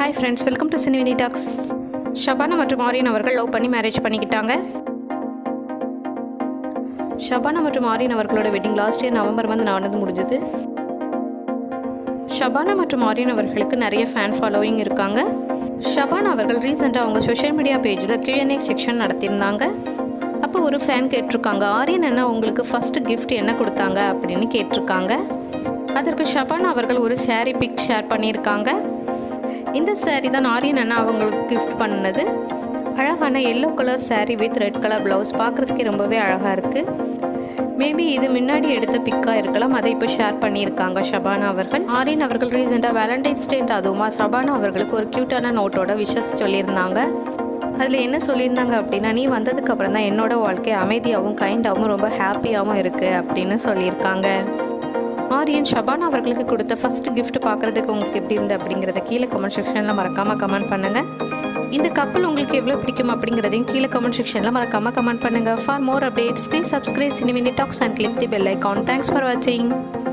Hi friends, welcome to CiniMiniTalks. Shabana மற்றும் Aryan அவர்கள் love பண்ணி மேரேஜ் பண்ணிக்கிட்டாங்க. Shabana மற்றும் Aryan அவர்களோட வெட்டிங் லாஸ்ட் இயர் நவம்பர் வந்து நடந்து முடிஞ்சது. Shabana மற்றும் Aryan அவர்களுக்கு நிறைய ஃபேன் ஃபாலோயிங் இருக்காங்க. Shabana அவர்கள் ரீசன்ட்டா அவங்க சோஷியல் மீடியா பேஜ்ல Q&A செக்ஷன் நடத்திருந்தாங்க. அப்போ ஒரு ஃபேன் கேட்டிருக்காங்க, ஆரியன் அண்ணா உங்களுக்கு ஃபர்ஸ்ட் gift என்ன கொடுத்தாங்க அப்படினு கேட்டிருக்காங்க. அதற்கு Shabana அவர்கள் ஒரு saree pic share பண்ணிருக்காங்க. இந்த saree தான் ஆரியன் அண்ணா அவங்களுக்கு gift பண்ணது. அழகான yellow color saree with red color blouse பார்க்கிறதுக்கு ரொம்பவே அழகா இருக்கு. மேபி இது முன்னாடி எடுத்த பிக்கா இருக்கலாம், அதை இப்போ ஷேர் பண்ணியிருக்காங்க Shabana அவர்கள். ஆரியன் அவர்கள் ரீசெண்டாக வேலண்டைன்ஸ் டே அதுவுமா Shabana அவர்களுக்கு ஒரு க்யூட்டான நோட்டோட விஷஸ் சொல்லியிருந்தாங்க. அதில் என்ன சொல்லியிருந்தாங்க அப்படின்னா, நீ வந்ததுக்கப்புறம் தான் என்னோட வாழ்க்கை அமைதியாகவும் கைண்டாகவும் ரொம்ப ஹாப்பியாகவும் இருக்குது அப்படின்னு சொல்லியிருக்காங்க. ஆரியன் Shabana அவர்களுக்கு கொடுத்த ஃபஸ்ட்டு கிஃப்ட் பார்க்குறதுக்கு உங்களுக்கு எப்படி இருந்து அப்படிங்கிறத கீழே கமெண்ட் செக்ஷனில் மறக்காமல் கமெண்ட் பண்ணுங்கள். இந்த கப்பல் உங்களுக்கு எவ்வளோ பிடிக்கும் அப்படிங்கிறதையும் கீழே கமெண்ட் செக்ஷனில் மறக்காமல் கமெண்ட் பண்ணுங்கள். For more updates please subscribe CiniMiniTalks and click the bell icon. Thanks for watching.